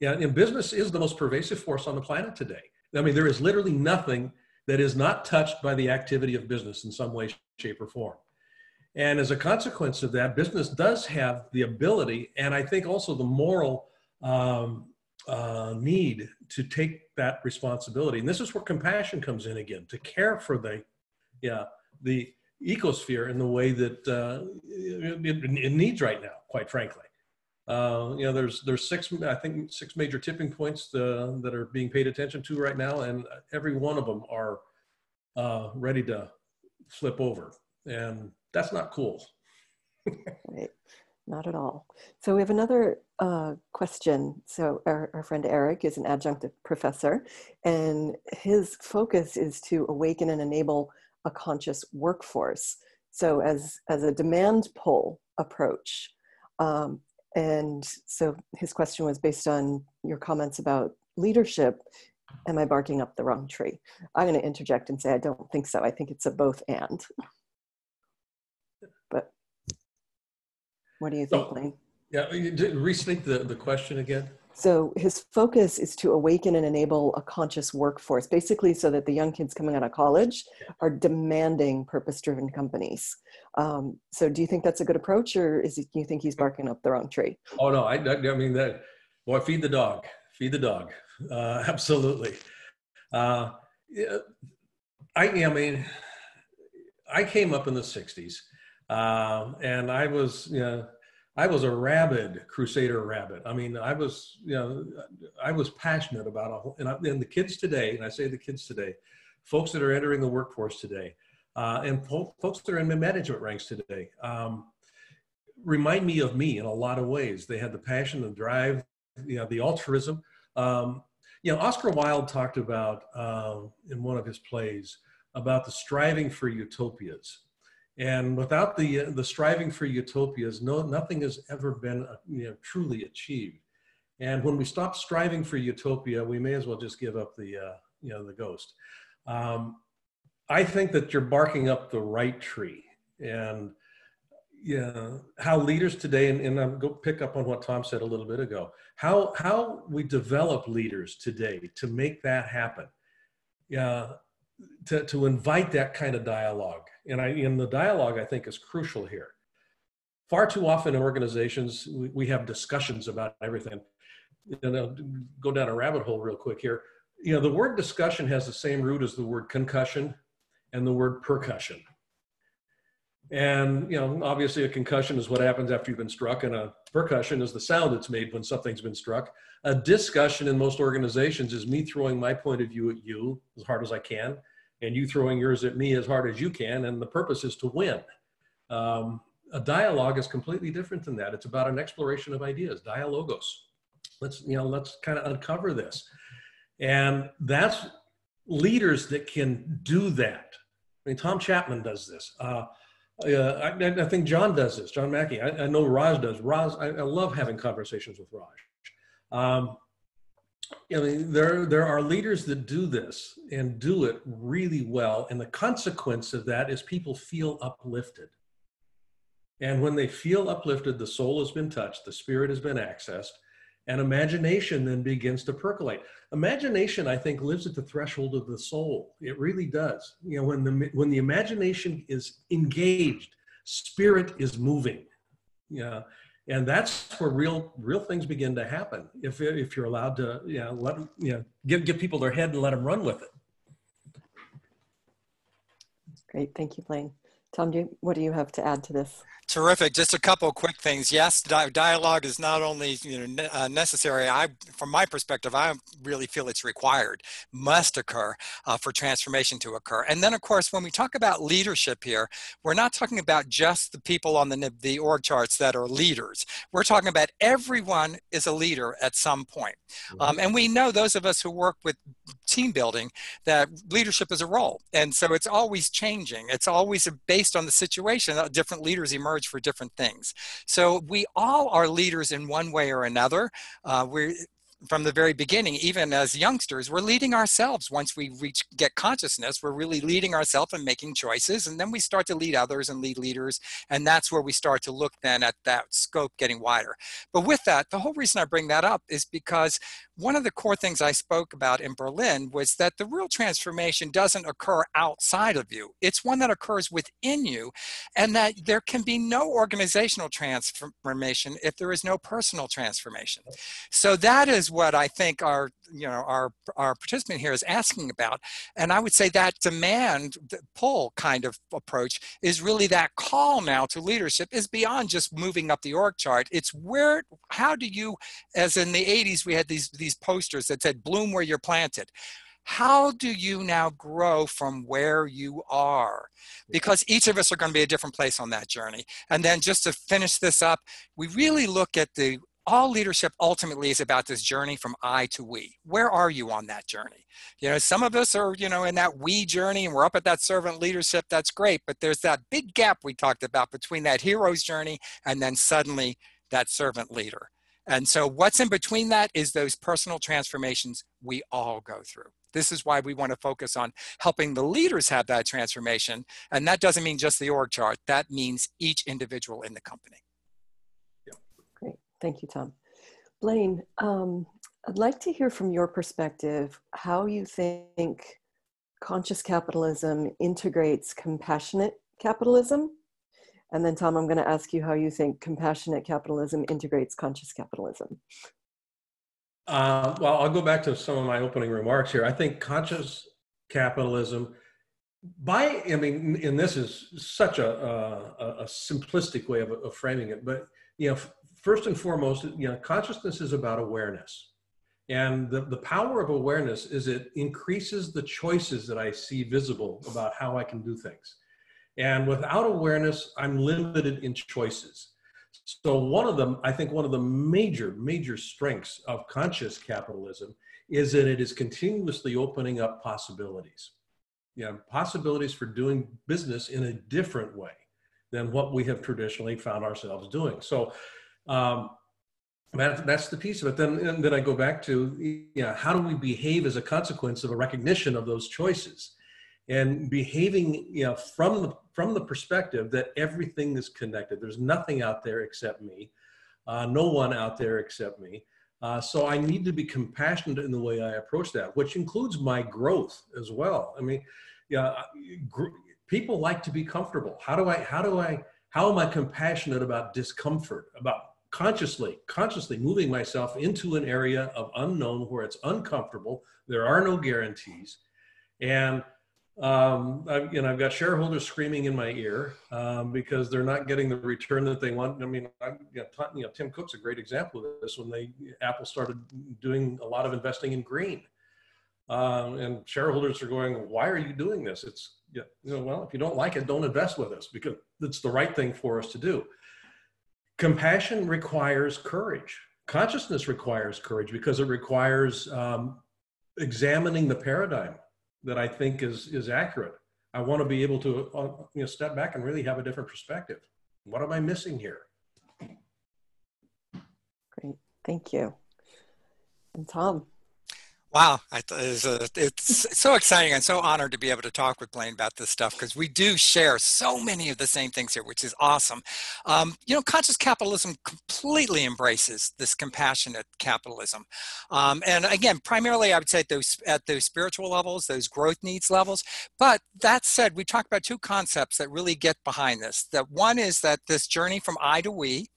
And business is the most pervasive force on the planet today. I mean, there is literally nothing that is not touched by the activity of business in some way, shape, or form. And as a consequence of that, business does have the ability, and I think also the moral need to take that responsibility. And this is where compassion comes in again, to care for the ecosphere in the way that it needs right now, quite frankly. There's six major tipping points that are being paid attention to right now, and every one of them are ready to flip over, and that's not cool. Right, not at all. So we have another question. So our friend Eric is an adjunct professor, and his focus is to awaken and enable a conscious workforce. So as a demand pull approach. And so his question was based on your comments about leadership. Am I barking up the wrong tree? I'm going to interject and say, I don't think so. I think it's a both and. But what do you think, Blaine? Yeah, restate the question again. So his focus is to awaken and enable a conscious workforce, basically so that the young kids coming out of college are demanding purpose-driven companies. So do you think that's a good approach, or do you think he's barking up the wrong tree? Oh, no, I mean, boy, feed the dog, absolutely. I came up in the 60s, and I was, I was a rabid crusader rabbit. I mean, I was passionate about and the kids today, and I say the kids today, folks that are entering the workforce today, and folks that are in the management ranks today, remind me of me in a lot of ways. They had the passion, the drive, the altruism. Oscar Wilde talked about in one of his plays about the striving for utopias. And without the striving for utopias, nothing has ever been truly achieved. And when we stop striving for utopia, we may as well just give up the ghost. I think that you're barking up the right tree. And how leaders today, and I'll go pick up on what Tom said a little bit ago, how we develop leaders today to make that happen. To invite that kind of dialogue. And the dialogue, I think, is crucial here. Far too often in organizations, we have discussions about everything. I'll go down a rabbit hole real quick here. The word discussion has the same root as the word concussion and the word percussion. And, obviously a concussion is what happens after you've been struck, and a percussion is the sound it's made when something's been struck. A discussion in most organizations is me throwing my point of view at you as hard as I can, and you throwing yours at me as hard as you can, and the purpose is to win. A dialogue is completely different than that. It's about an exploration of ideas, dialogos. Let's kind of uncover this. And that's leaders that can do that. I mean, Tom Chapman does this. I think John does this, John Mackey. I know Raj does. Raj, I love having conversations with Raj. There are leaders that do this and do it really well, and the consequence of that is people feel uplifted. And when they feel uplifted, the soul has been touched, the spirit has been accessed, and imagination then begins to percolate. Imagination, I think, lives at the threshold of the soul. It really does. When the imagination is engaged, spirit is moving. And that's where real things begin to happen. If you're allowed to, give people their head and let them run with it. Great, thank you, Blaine. Tom, what do you have to add to this? Terrific. Just a couple of quick things. Yes, dialogue is not only necessary. From my perspective, I really feel it's required, must occur for transformation to occur. And then, of course, when we talk about leadership here, we're not talking about just the people on the org charts that are leaders. We're talking about everyone is a leader at some point. Mm-hmm. And we know, those of us who work with team building, that leadership is a role. And so it's always changing. It's always based on the situation. Different leaders emerge for different things. So we all are leaders in one way or another. from the very beginning, even as youngsters, we're leading ourselves. Once we get consciousness, we're really leading ourselves and making choices. And then we start to lead others and lead leaders. And that's where we start to look then at that scope getting wider. But with that, the whole reason I bring that up is because one of the core things I spoke about in Berlin was that the real transformation doesn't occur outside of you. It's one that occurs within you, and that there can be no organizational transformation if there is no personal transformation. So that is what I think our, our participant here is asking about. And I would say that demand pull kind of approach is really that call now to leadership is beyond just moving up the org chart. It's where, how do you, as in the 80s, we had these posters that said, bloom where you're planted. How do you now grow from where you are? Because each of us are going to be a different place on that journey. And then just to finish this up, we really look at the, all leadership ultimately is about this journey from I to we. Where are you on that journey? You know, some of us are, in that we journey and we're up at that servant leadership. That's great. But there's that big gap we talked about between that hero's journey and then suddenly that servant leader. And so what's in between that is those personal transformations we all go through. This is why we want to focus on helping the leaders have that transformation. And that doesn't mean just the org chart. That means each individual in the company. Yeah. Great. Thank you, Tom. Blaine, I'd like to hear from your perspective how you think conscious capitalism integrates compassionate capitalism. And then, Tom, I'm going to ask you how you think compassionate capitalism integrates conscious capitalism. Well, I'll go back to some of my opening remarks here. I think conscious capitalism, I mean, and this is such a simplistic way of framing it, but, first and foremost, consciousness is about awareness. And the power of awareness is it increases the choices that I see visible about how I can do things. And without awareness, I'm limited in choices. So one of them, I think one of the major, major strengths of conscious capitalism is that it is continuously opening up possibilities. Possibilities for doing business in a different way than what we have traditionally found ourselves doing. So that's the piece of it. Then I go back to, how do we behave as a consequence of a recognition of those choices? And behaving from the perspective that everything is connected. There's nothing out there except me, no one out there except me. So I need to be compassionate in the way I approach that, which includes my growth as well. I mean, people like to be comfortable. How am I compassionate about discomfort, about consciously moving myself into an area of unknown where it's uncomfortable, there are no guarantees. And I've got shareholders screaming in my ear because they're not getting the return that they want. I mean, Tim Cook's a great example of this when Apple started doing a lot of investing in green. And shareholders are going, why are you doing this? It's, well, if you don't like it, don't invest with us because it's the right thing for us to do. Compassion requires courage. Consciousness requires courage because it requires examining the paradigm that I think is accurate. I want to be able to step back and really have a different perspective. What am I missing here? Great, thank you. And Tom. Wow, it's so exciting and so honored to be able to talk with Blaine about this stuff because we do share so many of the same things here, which is awesome. Conscious capitalism completely embraces this compassionate capitalism. And again, primarily I would say at those spiritual levels, those growth needs levels. But that said, we talked about two concepts that really get behind this. That one is that this journey from I to we,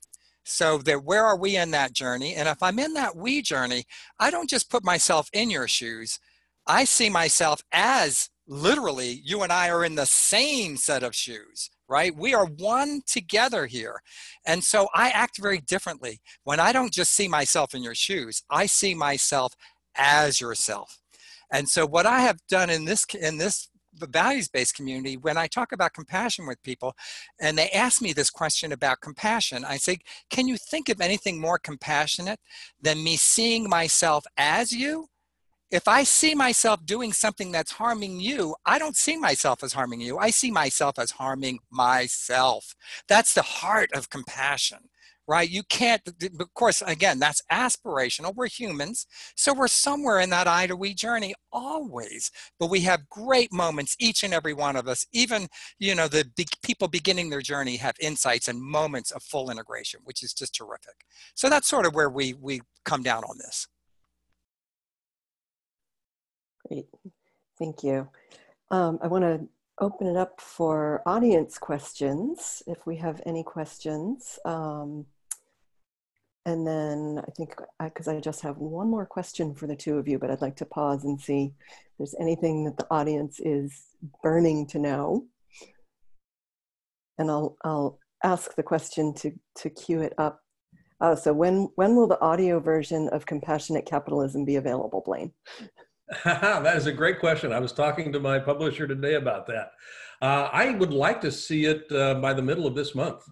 so that where are we in that journey? And if I'm in that we journey, I don't just put myself in your shoes. I see myself as literally you and I are in the same set of shoes, right? We are one together here. And so I act very differently when I don't just see myself in your shoes. I see myself as yourself. And so what I have done in this values-based community, when I talk about compassion with people and they ask me this question about compassion, I say, can you think of anything more compassionate than me seeing myself as you? If I see myself doing something that's harming you, I don't see myself as harming you. I see myself as harming myself. That's the heart of compassion. right? You can't, of course, again, that's aspirational. We're humans. So we're somewhere in that I to we journey always, but we have great moments, each and every one of us. Even, you know, the big people beginning their journey have insights and moments of full integration, which is just terrific. So that's sort of where we come down on this. Great, thank you. I want to open it up for audience questions, if we have any questions. And then I think, because I just have one more question for the two of you, but I'd like to pause and see if there's anything that the audience is burning to know. And I'll ask the question to cue it up. Oh, so when will the audio version of Compassionate Capitalism be available, Blaine? That is a great question. I was talking to my publisher today about that. I would like to see it by the middle of this month.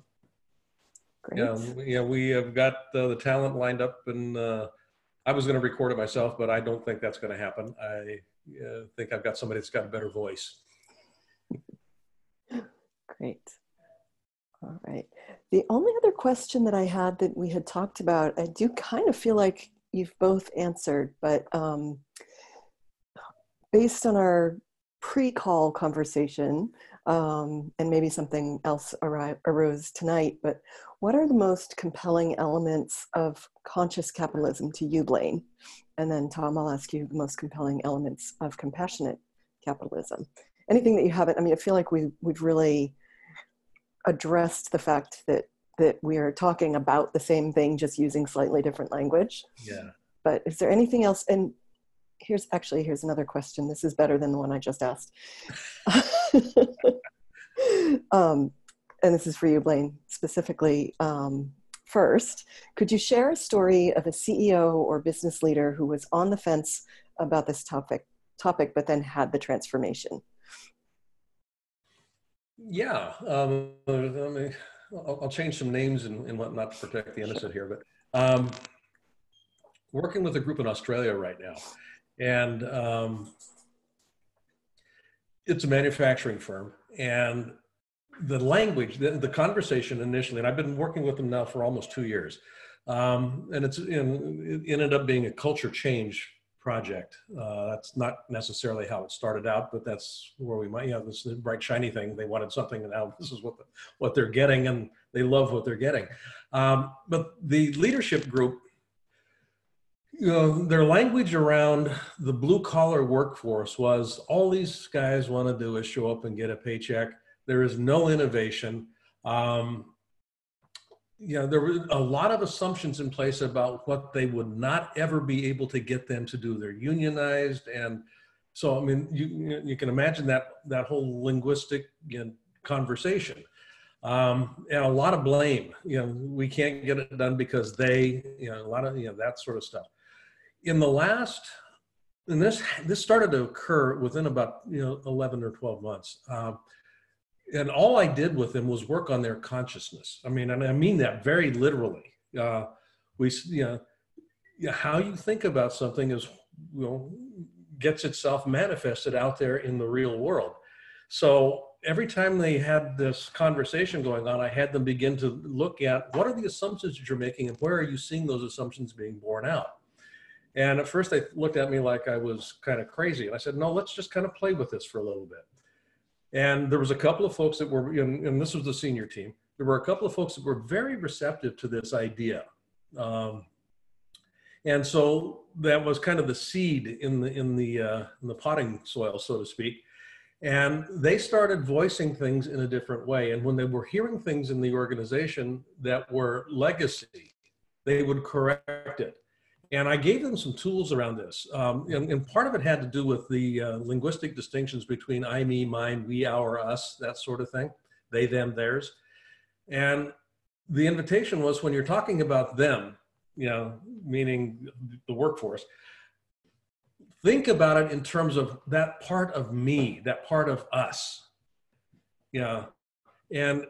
Great. Yeah, we have got the talent lined up, and I was going to record it myself, but I don't think that's going to happen. I think I've got somebody that's got a better voice. Great. All right. The only other question that I had that we had talked about, I do kind of feel like you've both answered, but based on our pre-call conversation, and maybe something else arose tonight, but what are the most compelling elements of conscious capitalism to you, Blaine? And then Tom, I'll ask you the most compelling elements of compassionate capitalism. Anything that you haven't, I mean, I feel like we've really addressed the fact that we are talking about the same thing, just using slightly different language. Yeah. But is there anything else? And here's another question. This is better than the one I just asked. And this is for you, Blaine, specifically. First, could you share a story of a CEO or business leader who was on the fence about this topic but then had the transformation? Yeah. I'll change some names and whatnot to protect the innocent here, but working with a group in Australia right now. And it's a manufacturing firm, and the language, the conversation initially, and I've been working with them now for almost 2 years, and it ended up being a culture change project. That's not necessarily how it started out, but that's where we might, this bright shiny thing, they wanted something, and now this is what they're getting, and they love what they're getting. But the leadership group, their language around the blue collar workforce was all these guys want to do is show up and get a paycheck. There is no innovation. There were a lot of assumptions in place about what they would not ever be able to get them to do. They're unionized. And so, I mean, you can imagine that whole linguistic conversation. And a lot of blame, we can't get it done because they, a lot of, that sort of stuff. This started to occur within about 11 or 12 months, and all I did with them was work on their consciousness. I mean, and I mean that very literally. How you think about something is, gets itself manifested out there in the real world. So every time they had this conversation going on, I had them begin to look at what are the assumptions that you're making, and where are you seeing those assumptions being borne out. And at first they looked at me like I was kind of crazy. And I said, no, let's just kind of play with this for a little bit. And there was a couple of folks that were, and this was the senior team, there were a couple of folks that were very receptive to this idea. And so that was kind of the seed in the potting soil, so to speak. And they started voicing things in a different way. And when they were hearing things in the organization that were legacy, they would correct it. And I gave them some tools around this. And part of it had to do with the linguistic distinctions between I, me, mine, we, our, us, that sort of thing. They, them, theirs. And the invitation was, when you're talking about them, meaning the workforce, think about it in terms of that part of me, that part of us. And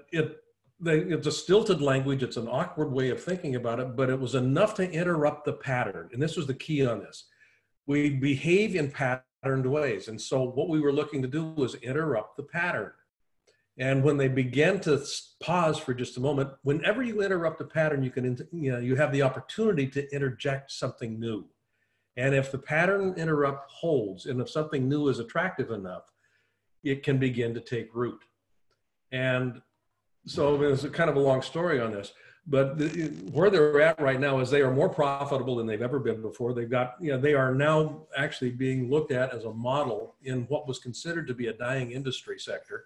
it's a stilted language. It's an awkward way of thinking about it, but it was enough to interrupt the pattern. And this was the key on this. We behave in patterned ways. And so what we were looking to do was interrupt the pattern. And when they begin to pause for just a moment, whenever you interrupt a pattern, you can, you have the opportunity to interject something new. And if the pattern interrupt holds, and if something new is attractive enough, it can begin to take root. And so there's a kind of a long story on this, but where they're at right now is they are more profitable than they've ever been before. They've got, they are now actually being looked at as a model in what was considered to be a dying industry sector.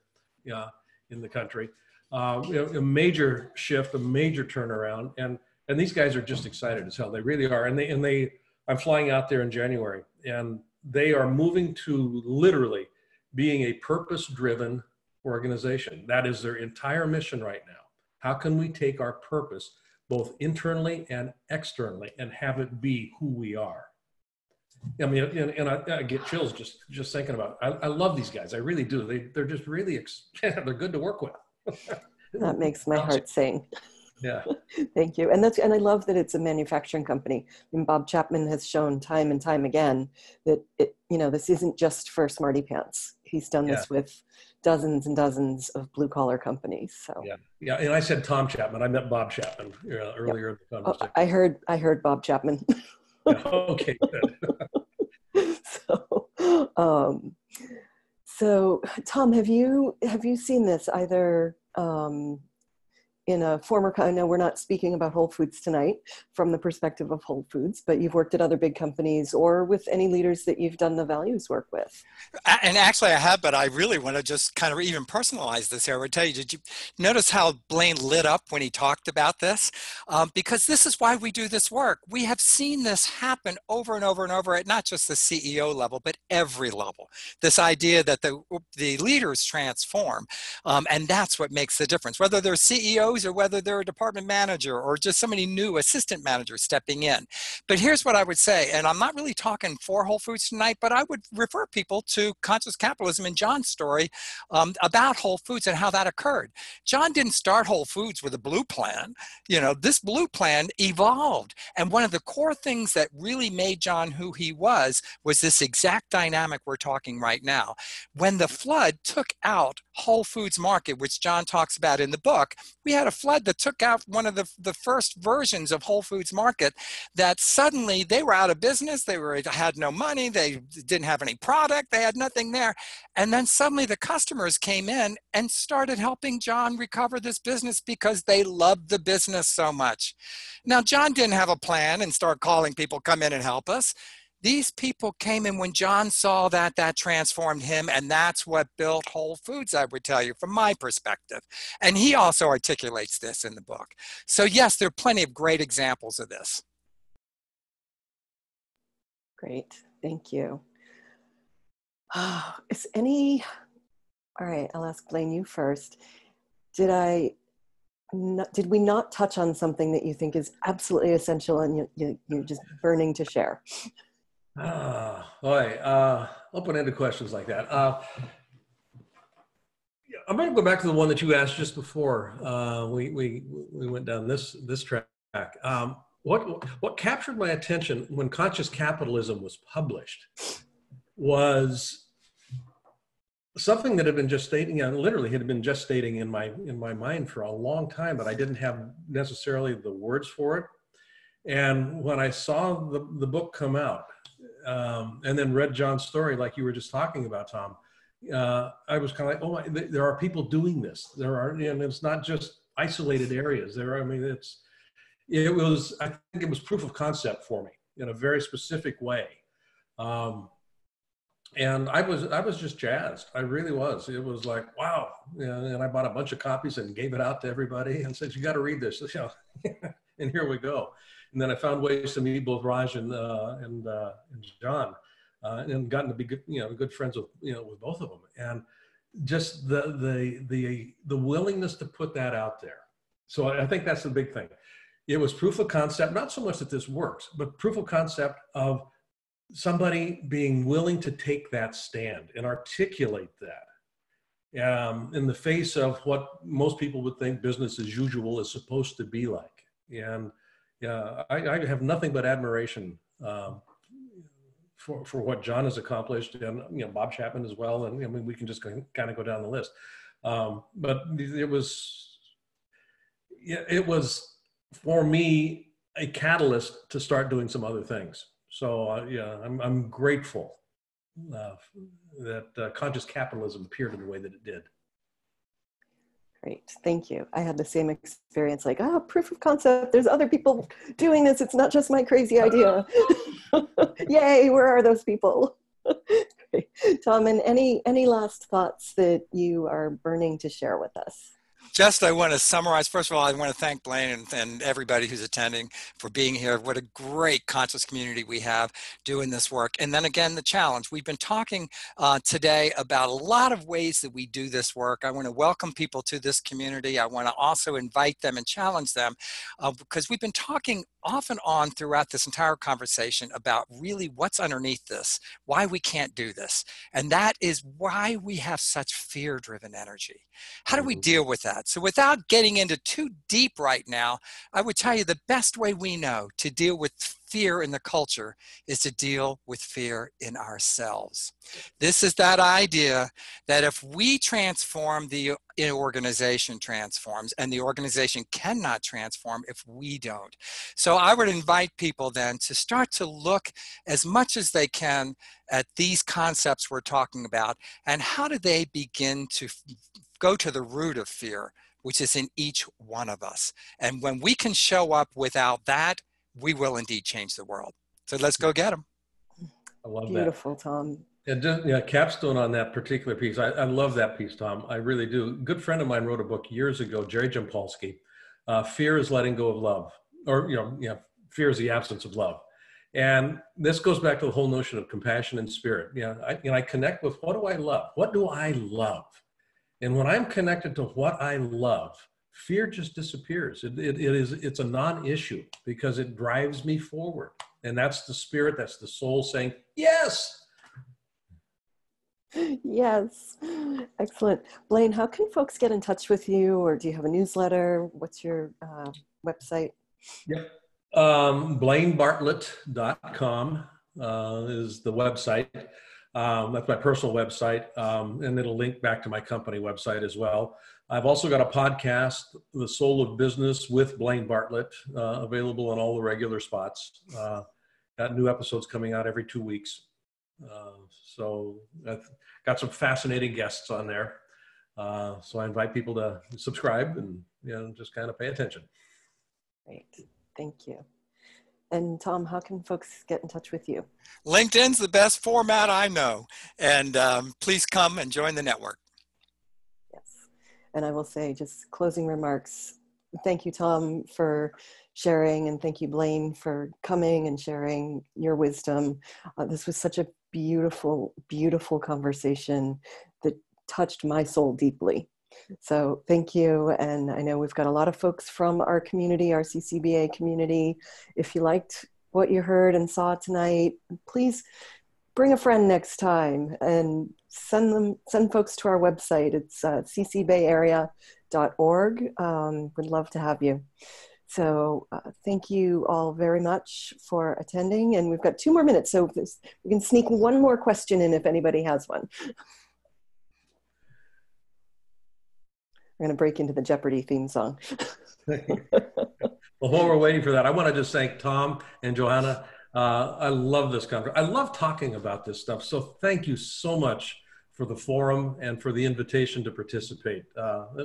In the country, a major shift, a major turnaround, and these guys are just excited as hell. They really are, and they. I'm flying out there in January, and they are moving to literally being a purpose-driven organization. That is their entire mission right now. How can we take our purpose both internally and externally, and have it be who we are? I mean, and I get chills just thinking about it. I love these guys. I really do. They're just really, they're good to work with. That makes my heart sing. Yeah. Thank you. And I love that it's a manufacturing company. And Bob Chapman has shown time and time again that, this isn't just for smarty pants. He's done this with dozens and dozens of blue collar companies. So yeah. And I said Tom Chapman. I met Bob Chapman earlier in the conversation. Oh, I heard Bob Chapman. Yeah, okay. Good. So Tom, have you seen this either in a former? I know we're not speaking about Whole Foods tonight from the perspective of Whole Foods, but you've worked at other big companies or with any leaders that you've done the values work with. And actually, I have, but I really want to just kind of even personalize this here. I would tell you, did you notice how Blaine lit up when he talked about this? Because this is why we do this work. We have seen this happen over and over and over at not just the CEO level, but every level. This idea that the leaders transform, and that's what makes the difference. Whether they're CEOs or whether they're a department manager or just somebody new, assistant manager stepping in. But here's what I would say, and I'm not really talking for Whole Foods tonight, but I would refer people to Conscious Capitalism and John's story about Whole Foods and how that occurred. John didn't start Whole Foods with a blue plan. This blue plan evolved. And one of the core things that really made John who he was this exact dynamic we're talking right now. When the flood took out Whole Foods Market, which John talks about in the book, we had a flood that took out one of the first versions of Whole Foods Market, that suddenly they were out of business, they had no money, they didn't have any product, they had nothing there. And then suddenly the customers came in and started helping John recover this business because they loved the business so much. Now, John didn't have a plan and start calling people, come in and help us. These people came in when John saw that transformed him, and that's what built Whole Foods, I would tell you, from my perspective. And he also articulates this in the book. So yes, there are plenty of great examples of this. Great, thank you. All right, I'll ask Blaine you first. Did we not touch on something that you think is absolutely essential and you're just burning to share? Open-ended questions like that. I'm going to go back to the one that you asked just before we went down this track. What captured my attention when Conscious Capitalism was published was something that had been gestating, literally had been gestating in my mind for a long time, but I didn't have necessarily the words for it. And when I saw the book come out, and then read John's story, like you were just talking about, Tom, I was kind of like, oh, there are people doing this. There are, and it's not just isolated areas. I think it was proof of concept for me in a very specific way. And I was just jazzed. I really was. It was like, wow. And I bought a bunch of copies and gave it out to everybody and said, you got to read this. And here we go. And then I found ways to meet both Raj and John, and gotten to be good, good friends with, with both of them. And just the willingness to put that out there. So I think that's the big thing. It was proof of concept, not so much that this works, but proof of concept of somebody being willing to take that stand and articulate that in the face of what most people would think business as usual is supposed to be like. And I have nothing but admiration for what John has accomplished, and Bob Chapman as well. And I mean, we can just kind of go down the list. But it was for me a catalyst to start doing some other things. So yeah, I'm grateful that conscious capitalism appeared in the way that it did. Great, thank you. I had the same experience, like, ah, proof of concept, there's other people doing this, it's not just my crazy idea. Yay, where are those people? Great. Tom, and any last thoughts that you are burning to share with us? Just, I want to summarize. First of all, I want to thank Blaine and everybody who's attending for being here. What a great conscious community we have doing this work. And then again, the challenge. We've been talking today about a lot of ways that we do this work. I want to welcome people to this community. I want to also invite them and challenge them because we've been talking off and on throughout this entire conversation about really what's underneath this, why we can't do this. And that is why we have such fear-driven energy. How do we deal with that? So without getting into too deep right now, I would tell you the best way we know to deal with fear in the culture is to deal with fear in ourselves. This is that idea that if we transform, the organization transforms, and the organization cannot transform if we don't. So I would invite people then to start to look as much as they can at these concepts we're talking about, and how do they begin to go to the root of fear, which is in each one of us. And when we can show up without that, we will indeed change the world. So let's go get them. I love that. Beautiful, Tom. And just, yeah, capstone on that particular piece. I love that piece, Tom. I really do. A good friend of mine wrote a book years ago, Jerry Jampolsky, Fear is Letting Go of Love, or, Fear is the Absence of Love. And this goes back to the whole notion of compassion and spirit. I connect with what do I love? What do I love? And when I'm connected to what I love, fear just disappears. It's a non-issue because it drives me forward. And that's the spirit, that's the soul saying, yes. Yes. Excellent. Blaine, how can folks get in touch with you? Or do you have a newsletter? What's your website? Yep. BlaineBartlett.com is the website. That's my personal website. And it'll link back to my company website as well. I've also got a podcast, The Soul of Business with Blaine Bartlett, available on all the regular spots. Got new episodes coming out every 2 weeks. So I've got some fascinating guests on there. So I invite people to subscribe and just kind of pay attention. Great. Thank you. And Tom, how can folks get in touch with you? LinkedIn's the best format I know. And please come and join the network. Yes. And I will say, just closing remarks, thank you, Tom, for sharing. And thank you, Blaine, for coming and sharing your wisdom. This was such a beautiful, beautiful conversation that touched my soul deeply. So thank you. And I know we've got a lot of folks from our community, our CCBA community. If you liked what you heard and saw tonight, please bring a friend next time and send folks to our website. It's ccbayarea.org. We'd love to have you. So thank you all very much for attending. And we've got 2 more minutes. So we can sneak one more question in if anybody has one. We're going to break into the Jeopardy theme song. Well, while we're waiting for that, I want to just thank Tom and Johanna. I love this conference. I love talking about this stuff. So thank you so much for the forum and for the invitation to participate.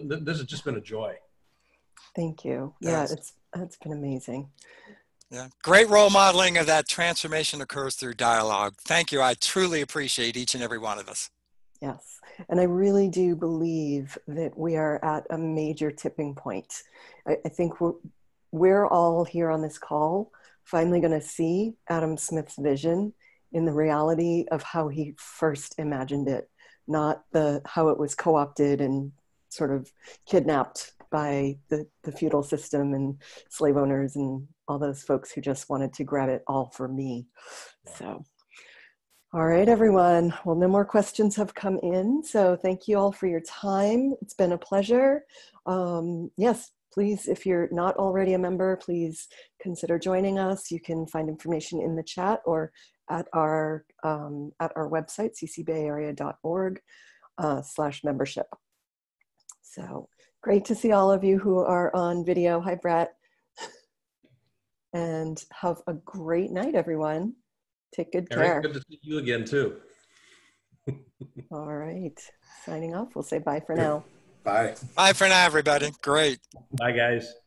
This has just been a joy. Thank you. Yeah, it's been amazing. Yeah, great role modeling of that transformation occurs through dialogue. Thank you. I truly appreciate each and every one of us. Yes. And I really do believe that we are at a major tipping point. I think we're all here on this call finally going to see Adam Smith's vision in the reality of how he first imagined it, not how it was co-opted and sort of kidnapped by the feudal system and slave owners and all those folks who just wanted to grab it all for me. So. All right, everyone. Well, no more questions have come in. So thank you all for your time. It's been a pleasure. Yes, please, if you're not already a member, please consider joining us. You can find information in the chat or at our website, ccbayarea.org/membership. So great to see all of you who are on video. Hi, Brett. And have a great night, everyone. Take good care. Eric, good to see you again, too. All right. Signing off. We'll say bye for now. Bye. Bye for now, everybody. Great. Bye, guys.